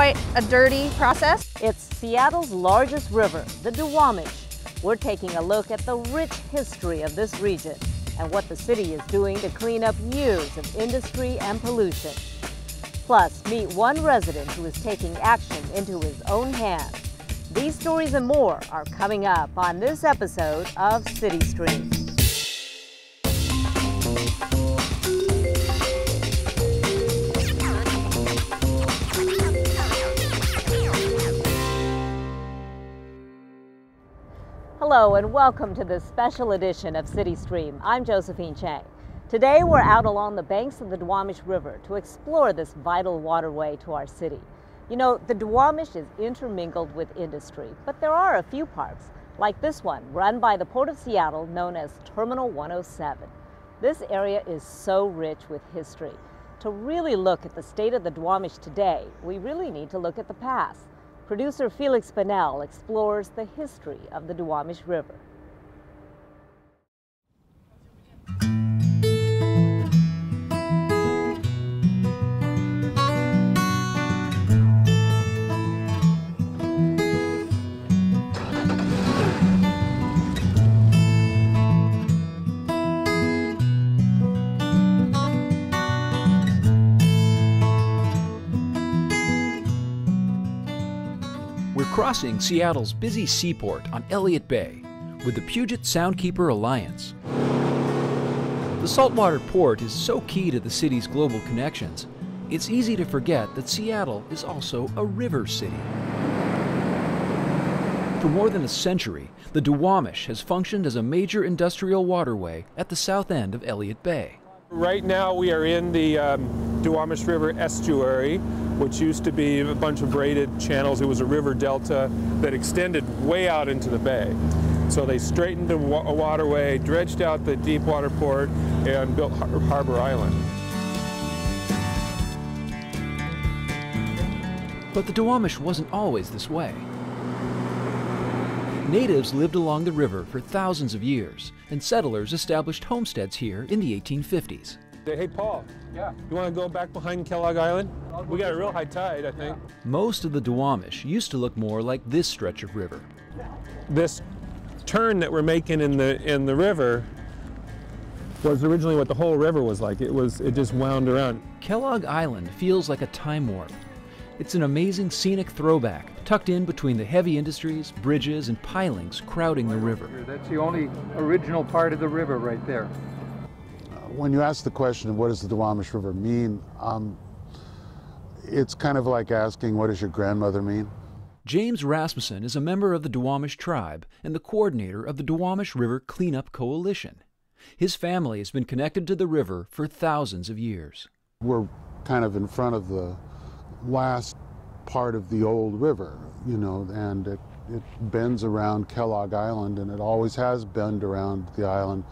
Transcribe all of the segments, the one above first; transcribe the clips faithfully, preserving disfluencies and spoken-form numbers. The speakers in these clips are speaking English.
quite a dirty process. It's Seattle's largest river, the Duwamish. We're taking a look at the rich history of this region and what the city is doing to clean up years of industry and pollution. Plus, meet one resident who is taking action into his own hands. These stories and more are coming up on this episode of CityStream. Hello and welcome to this special edition of CityStream. I'm Josephine Cheng. Today we're out along the banks of the Duwamish River to explore this vital waterway to our city. You know, the Duwamish is intermingled with industry, but there are a few parks, like this one, run by the Port of Seattle, known as Terminal one oh seven. This area is so rich with history. To really look at the state of the Duwamish today, we really need to look at the past. Producer Felix Bonnell explores the history of the Duwamish River. Crossing Seattle's busy seaport on Elliott Bay with the Puget Soundkeeper Alliance. The saltwater port is so key to the city's global connections, it's easy to forget that Seattle is also a river city. For more than a century, the Duwamish has functioned as a major industrial waterway at the south end of Elliott Bay. Right now we are in the um, Duwamish River estuary, which used to be a bunch of braided channels. It was a river delta that extended way out into the bay. So they straightened the wa a waterway, dredged out the deep water port, and built Har Harbor Island. But the Duwamish wasn't always this way. Natives lived along the river for thousands of years, and settlers established homesteads here in the eighteen fifties. Hey, Paul, yeah. You want to go back behind Kellogg Island? We got a real high tide, I think. Yeah. Most of the Duwamish used to look more like this stretch of river. This turn that we're making in the, in the river was originally what the whole river was like. It, was, it just wound around. Kellogg Island feels like a time warp. It's an amazing scenic throwback, tucked in between the heavy industries, bridges, and pilings crowding the river. That's the only original part of the river right there. When you ask the question, what does the Duwamish River mean, um, it's kind of like asking, what does your grandmother mean? James Rasmussen is a member of the Duwamish tribe and the coordinator of the Duwamish River Cleanup Coalition. His family has been connected to the river for thousands of years. We're kind of in front of the last part of the old river, you know, and it, it bends around Kellogg Island, and it always has bent around the island.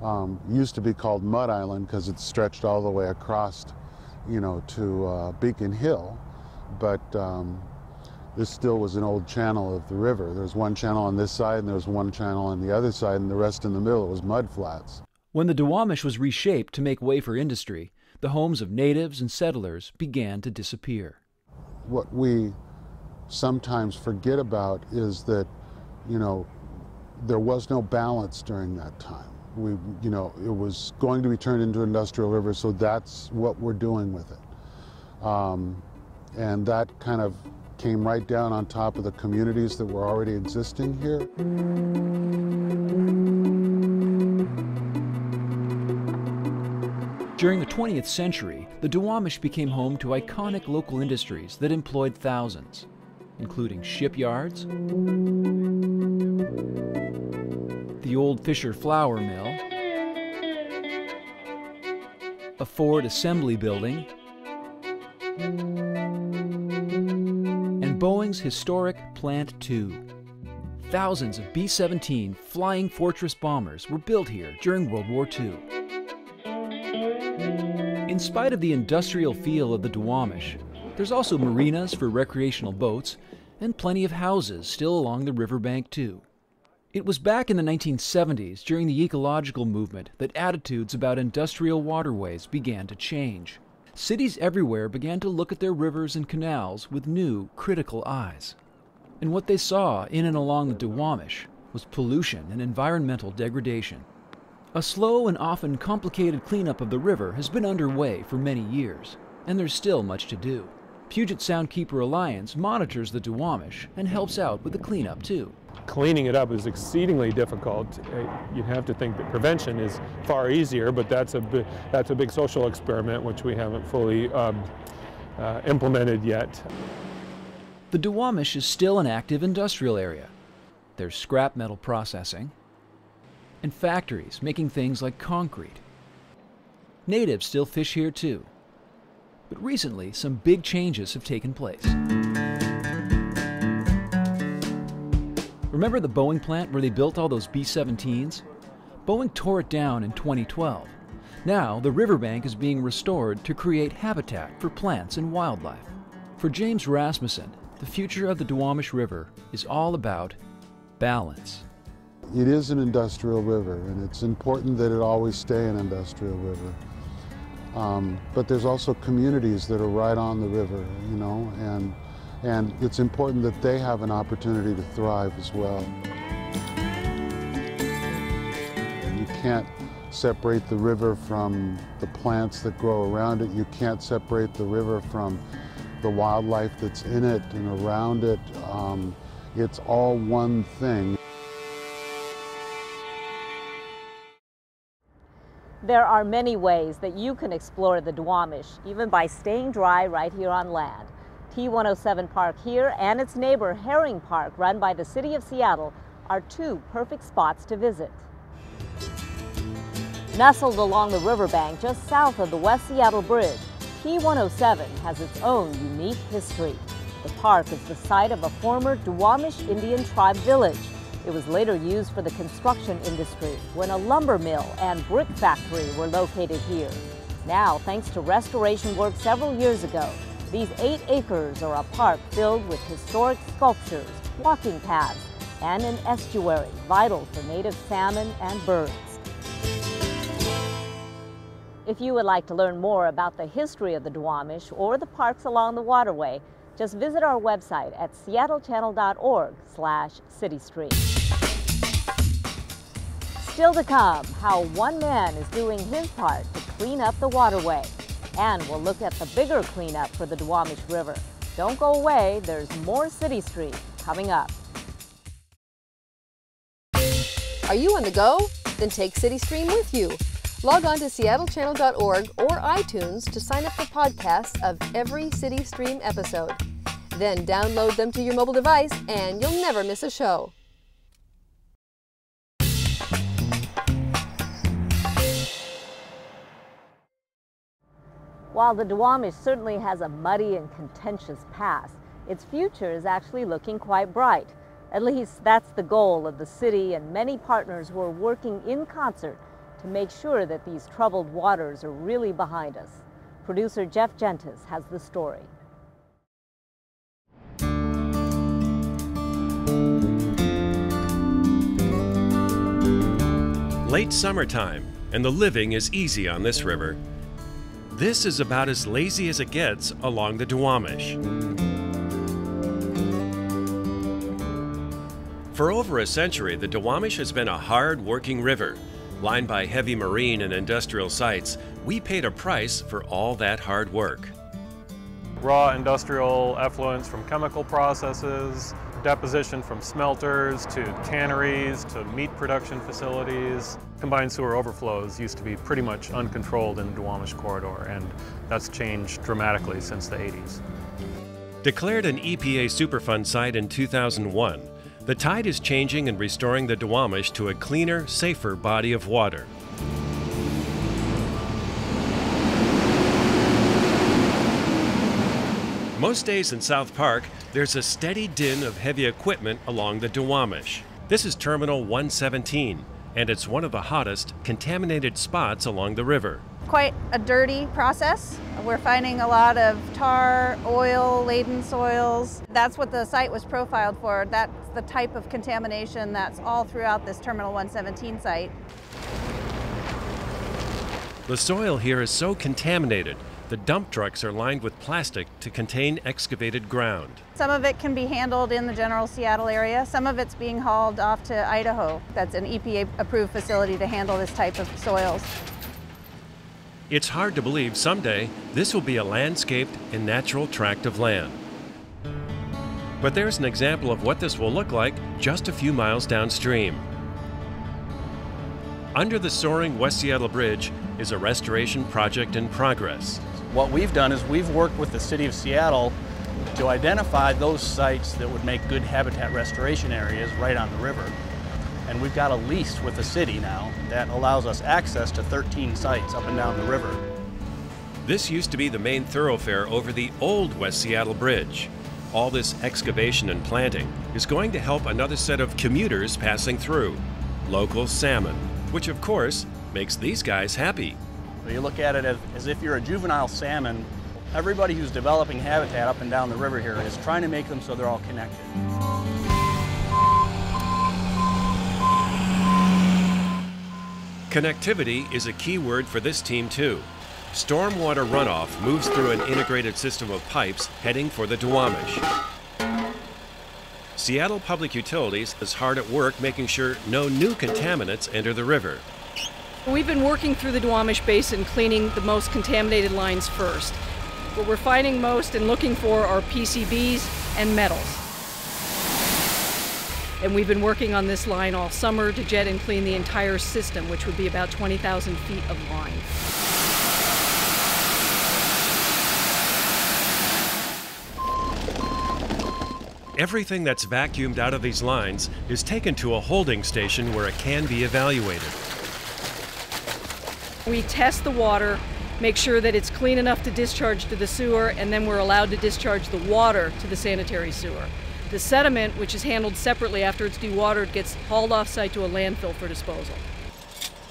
Um, used to be called Mud Island because it stretched all the way across, you know, to uh, Beacon Hill, but um, this still was an old channel of the river. There's one channel on this side, and there's one channel on the other side, and the rest in the middle was mud flats. When the Duwamish was reshaped to make way for industry, the homes of natives and settlers began to disappear. What we sometimes forget about is that, you know, there was no balance during that time. We, you know, it was going to be turned into an industrial river, so that's what we're doing with it. Um, and that kind of came right down on top of the communities that were already existing here. During the twentieth century, the Duwamish became home to iconic local industries that employed thousands, including shipyards, the old Fisher flour mill, a Ford assembly building, and Boeing's historic Plant two. Thousands of B seventeen Flying Fortress bombers were built here during World War Two. In spite of the industrial feel of the Duwamish, there's also marinas for recreational boats and plenty of houses still along the riverbank too. It was back in the nineteen seventies, during the ecological movement, that attitudes about industrial waterways began to change. cities everywhere began to look at their rivers and canals with new, critical eyes. And what they saw in and along the Duwamish was pollution and environmental degradation. A slow and often complicated cleanup of the river has been underway for many years, and there's still much to do. Puget Soundkeeper Alliance monitors the Duwamish and helps out with the cleanup too. Cleaning it up is exceedingly difficult. You'd have to think that prevention is far easier, but that's a big, that's a big social experiment which we haven't fully um, uh, implemented yet. The Duwamish is still an active industrial area. There's scrap metal processing and factories making things like concrete. Natives still fish here too. But recently, some big changes have taken place. Remember the Boeing plant where they built all those B seventeens? Boeing tore it down in twenty twelve. Now, the riverbank is being restored to create habitat for plants and wildlife. For James Rasmussen, the future of the Duwamish River is all about balance. It is an industrial river, and it's important that it always stay an industrial river. Um, but there's also communities that are right on the river, you know, and, and it's important that they have an opportunity to thrive as well. You can't separate the river from the plants that grow around it. You can't separate the river from the wildlife that's in it and around it. Um, it's all one thing. There are many ways that you can explore the Duwamish, even by staying dry right here on land. T one oh seven Park here and its neighbor Herring Park, run by the City of Seattle, are two perfect spots to visit. Nestled along the riverbank just south of the West Seattle Bridge, T one oh seven has its own unique history. The park is the site of a former Duwamish Indian tribe village. It was later used for the construction industry when a lumber mill and brick factory were located here. Now, thanks to restoration work several years ago, these eight acres are a park filled with historic sculptures, walking paths, and an estuary vital for native salmon and birds. If you would like to learn more about the history of the Duwamish or the parks along the waterway, just visit our website at seattle channel dot org slash city stream. Still to come, how one man is doing his part to clean up the waterway. And we'll look at the bigger cleanup for the Duwamish River. Don't go away, there's more City Stream coming up. Are you on the go? Then take City Stream with you. Log on to seattle channel dot org or iTunes to sign up for podcasts of every City Stream episode. Then download them to your mobile device and you'll never miss a show. While the Duwamish certainly has a muddy and contentious past, its future is actually looking quite bright. At least that's the goal of the city and many partners who are working in concert to make sure that these troubled waters are really behind us. Producer Jeff Gentis has the story. Late summertime, and the living is easy on this river. This is about as lazy as it gets along the Duwamish. For over a century, the Duwamish has been a hard-working river. Lined by heavy marine and industrial sites, we paid a price for all that hard work. Raw industrial effluents from chemical processes, deposition from smelters to tanneries to meat production facilities. Combined sewer overflows used to be pretty much uncontrolled in the Duwamish corridor, and that's changed dramatically since the eighties. Declared an E P A Superfund site in two thousand one, the tide is changing and restoring the Duwamish to a cleaner, safer body of water. Most days in South Park, there's a steady din of heavy equipment along the Duwamish. This is Terminal one seventeen, and it's one of the hottest contaminated spots along the river. Quite a dirty process. We're finding a lot of tar, oil-laden soils. That's what the site was profiled for. That's the type of contamination that's all throughout this Terminal one seventeen site. The soil here is so contaminated The dump trucks are lined with plastic to contain excavated ground. Some of it can be handled in the general Seattle area. Some of it's being hauled off to Idaho. That's an E P A-approved facility to handle this type of soils. It's hard to believe someday this will be a landscaped and natural tract of land. But there's an example of what this will look like just a few miles downstream. Under the soaring West Seattle Bridge is a restoration project in progress. What we've done is we've worked with the City of Seattle to identify those sites that would make good habitat restoration areas right on the river. And we've got a lease with the city now that allows us access to thirteen sites up and down the river. This used to be the main thoroughfare over the old West Seattle Bridge. All this excavation and planting is going to help another set of commuters passing through, local salmon, which of course makes these guys happy. So you look at it as, as if you're a juvenile salmon. Everybody who's developing habitat up and down the river here is trying to make them so they're all connected. Connectivity is a key word for this team, too. Stormwater runoff moves through an integrated system of pipes heading for the Duwamish. Seattle Public Utilities is hard at work making sure no new contaminants enter the river. We've been working through the Duwamish Basin cleaning the most contaminated lines first. What we're finding most and looking for are P C Bs and metals. And we've been working on this line all summer to jet and clean the entire system, which would be about twenty thousand feet of line. Everything that's vacuumed out of these lines is taken to a holding station where it can be evaluated. We test the water, make sure that it's clean enough to discharge to the sewer, and then we're allowed to discharge the water to the sanitary sewer. The sediment, which is handled separately after it's dewatered, gets hauled off-site to a landfill for disposal.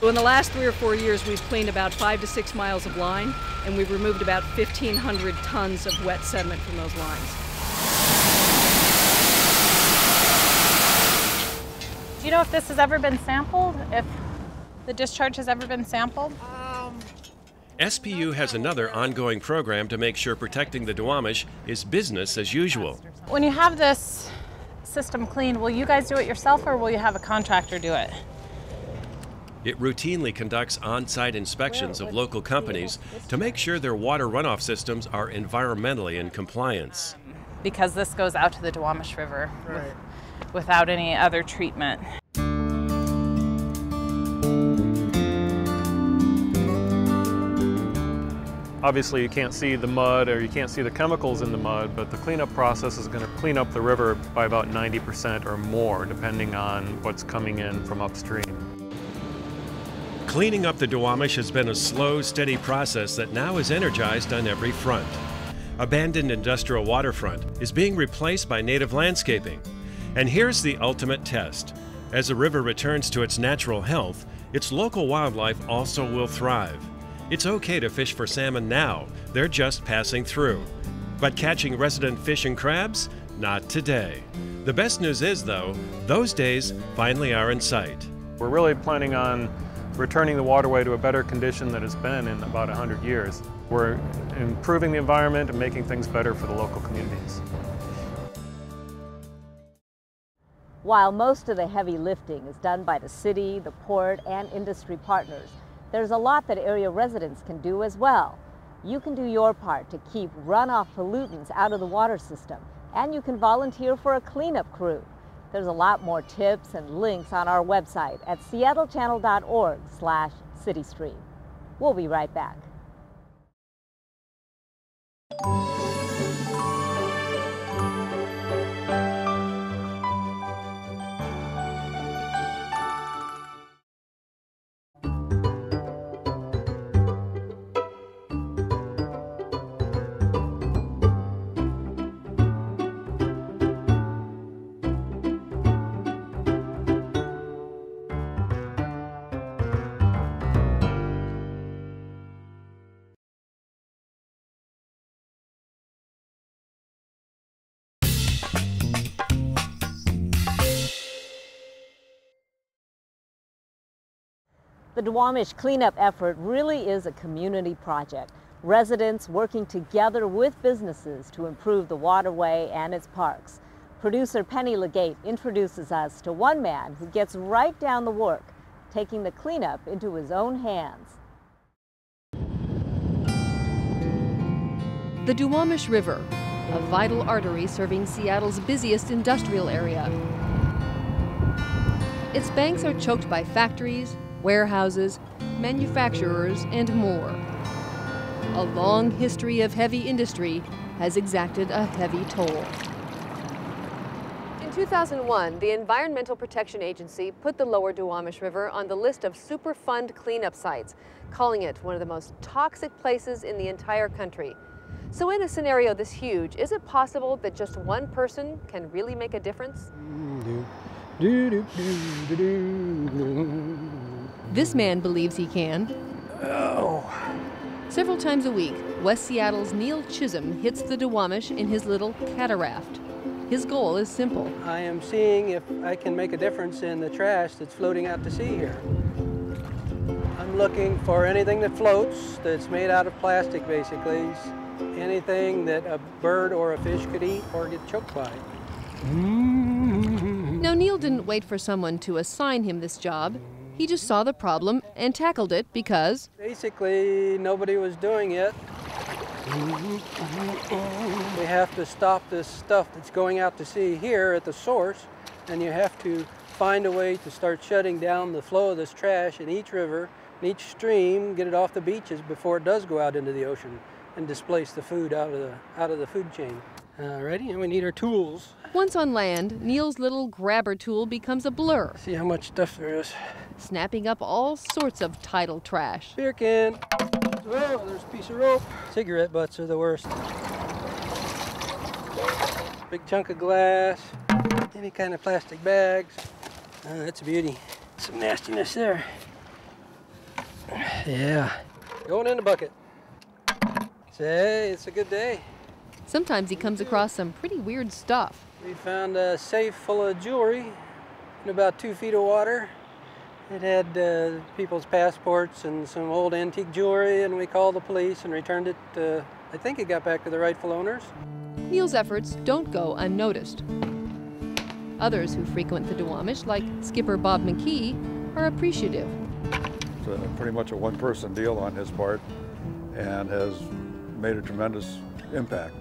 So in the last three or four years, we've cleaned about five to six miles of line, and we've removed about fifteen hundred tons of wet sediment from those lines. Do you know if this has ever been sampled? If the discharge has ever been sampled? Um, S P U has another ongoing program to make sure protecting the Duwamish is business as usual. When you have this system cleaned, will you guys do it yourself or will you have a contractor do it? It routinely conducts on-site inspections of local companies to make sure their water runoff systems are environmentally in compliance. Because this goes out to the Duwamish River with, without any other treatment. Obviously, you can't see the mud or you can't see the chemicals in the mud, but the cleanup process is going to clean up the river by about ninety percent or more, depending on what's coming in from upstream. Cleaning up the Duwamish has been a slow, steady process that now is energized on every front. Abandoned industrial waterfront is being replaced by native landscaping. And here's the ultimate test. As the river returns to its natural health, its local wildlife also will thrive. It's okay to fish for salmon now, they're just passing through. But catching resident fish and crabs? Not today. The best news is, though, those days finally are in sight. We're really planning on returning the waterway to a better condition than it's been in about one hundred years. We're improving the environment and making things better for the local communities. While most of the heavy lifting is done by the city, the port, and industry partners, there's a lot that area residents can do as well. You can do your part to keep runoff pollutants out of the water system, and you can volunteer for a cleanup crew. There's a lot more tips and links on our website at seattle channel dot org slash city stream. We'll be right back. The Duwamish cleanup effort really is a community project. residents working together with businesses to improve the waterway and its parks. Producer Penny Legate introduces us to one man who gets right down the work, taking the cleanup into his own hands. The Duwamish River, a vital artery serving Seattle's busiest industrial area. Its banks are choked by factories, warehouses, manufacturers, and more. A long history of heavy industry has exacted a heavy toll. In two thousand one, the Environmental Protection Agency put the lower Duwamish River on the list of Superfund cleanup sites, calling it one of the most toxic places in the entire country. So in a scenario this huge, is it possible that just one person can really make a difference? This man believes he can. Oh. Several times a week, West Seattle's Neil Chisholm hits the Duwamish in his little cataraft. His goal is simple. I am seeing if I can make a difference in the trash that's floating out to sea here. I'm looking for anything that floats, that's made out of plastic basically, anything that a bird or a fish could eat or get choked by. Now, Neil didn't wait for someone to assign him this job. He just saw the problem and tackled it because... basically, nobody was doing it. We have to stop this stuff that's going out to sea here at the source, and you have to find a way to start shutting down the flow of this trash in each river, in each stream, get it off the beaches before it does go out into the ocean and displace the food out of the, out of the food chain. Alrighty, and we need our tools. Once on land, Neil's little grabber tool becomes a blur. See how much stuff there is. Snapping up all sorts of tidal trash. Beer can. Oh, there's a piece of rope. Cigarette butts are the worst. Big chunk of glass, any kind of plastic bags. Oh, that's a beauty. Some nastiness there. Yeah. Going in the bucket. Say, it's a good day. Sometimes he comes across some pretty weird stuff. We found a safe full of jewelry in about two feet of water. It had uh, people's passports and some old antique jewelry, and we called the police and returned it. Uh, I think it got back to the rightful owners. Neil's efforts don't go unnoticed. Others who frequent the Duwamish, like skipper Bob McKee, are appreciative. It's a, pretty much a one-person deal on his part, and has made a tremendous impact.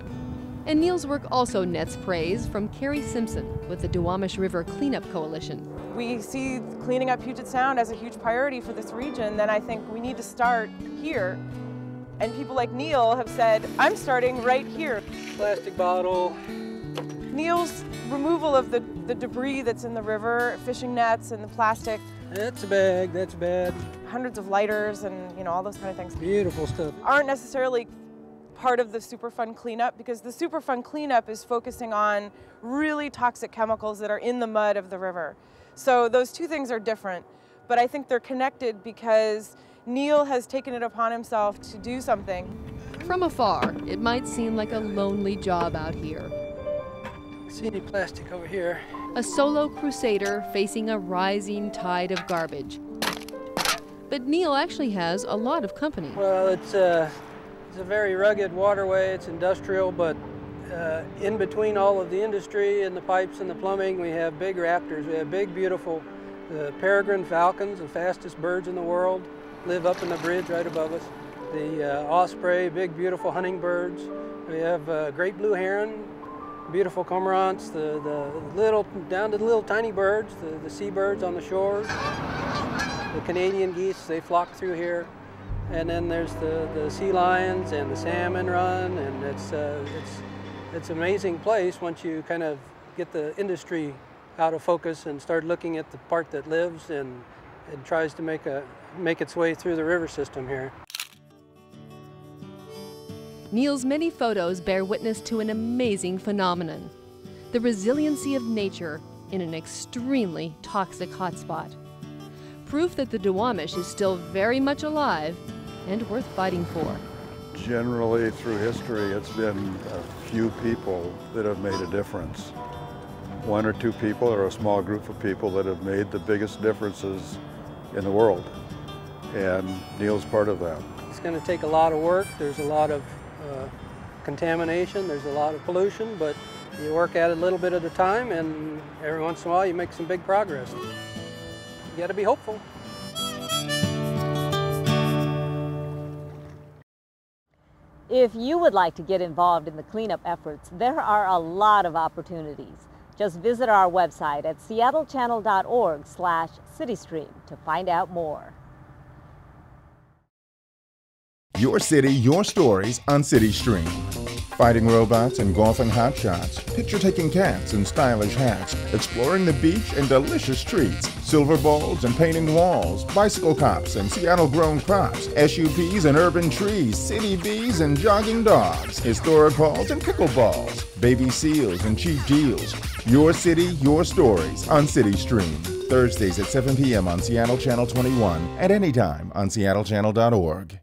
And Neil's work also nets praise from Carrie Simpson with the Duwamish River Cleanup Coalition. We see cleaning up Puget Sound as a huge priority for this region, then I think we need to start here. And people like Neil have said, I'm starting right here. Plastic bottle. Neil's removal of the, the debris that's in the river, fishing nets and the plastic. That's a bag, that's bad. Hundreds of lighters and, you know, all those kind of things. Beautiful stuff. Aren't necessarily part of the Superfund cleanup, because the Superfund cleanup is focusing on really toxic chemicals that are in the mud of the river. So those two things are different, but I think they're connected because Neil has taken it upon himself to do something. From afar, it might seem like a lonely job out here. I see any plastic over here? A solo crusader facing a rising tide of garbage. But Neil actually has a lot of company. Well, it's uh It's a very rugged waterway. It's industrial, but uh, in between all of the industry and the pipes and the plumbing, we have big raptors. We have big, beautiful uh, peregrine falcons, the fastest birds in the world, live up in the bridge right above us. The uh, osprey, big, beautiful hunting birds. We have uh, great blue heron, beautiful cormorants, the, the little, down to the little tiny birds, the, the seabirds on the shores. The Canadian geese, they flock through here. And then there's the, the sea lions and the salmon run, and it's, uh, it's, it's an amazing place once you kind of get the industry out of focus and start looking at the part that lives and, and tries to make, a, make its way through the river system here. Neil's many photos bear witness to an amazing phenomenon, the resiliency of nature in an extremely toxic hotspot. Proof that the Duwamish is still very much alive and worth fighting for. Generally, through history, it's been a few people that have made a difference. One or two people or a small group of people that have made the biggest differences in the world. And Neil's part of that. He's going to take a lot of work. There's a lot of uh, contamination, there's a lot of pollution, but you work at it a little bit at a time, and every once in a while you make some big progress. You got to be hopeful. If you would like to get involved in the cleanup efforts, there are a lot of opportunities. Just visit our website at seattle channel dot org slash city stream to find out more. Your city, your stories on CityStream. Fighting robots and golfing hotshots, picture-taking cats in stylish hats, exploring the beach and delicious treats, silver bowls and painting walls, bicycle cops and Seattle-grown crops, S U Ps and urban trees, city bees and jogging dogs, historic halls and pickleballs, baby seals and cheap deals. Your city, your stories on CityStream. Thursdays at seven p m on Seattle Channel twenty-one, at any time on seattle channel dot org.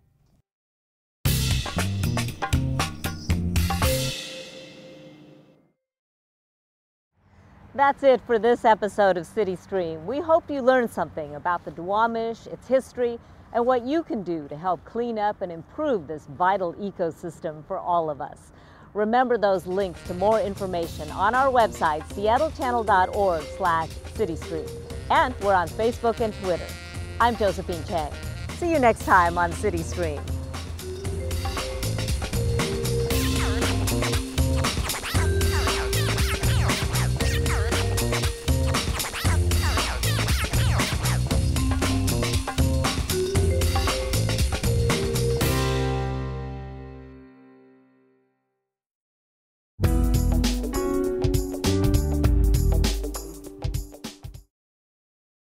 That's it for this episode of CityStream. We hope you learned something about the Duwamish, its history, and what you can do to help clean up and improve this vital ecosystem for all of us. Remember those links to more information on our website, seattle channel dot org slash city stream. And we're on Facebook and Twitter. I'm Josephine Cheng. See you next time on CityStream.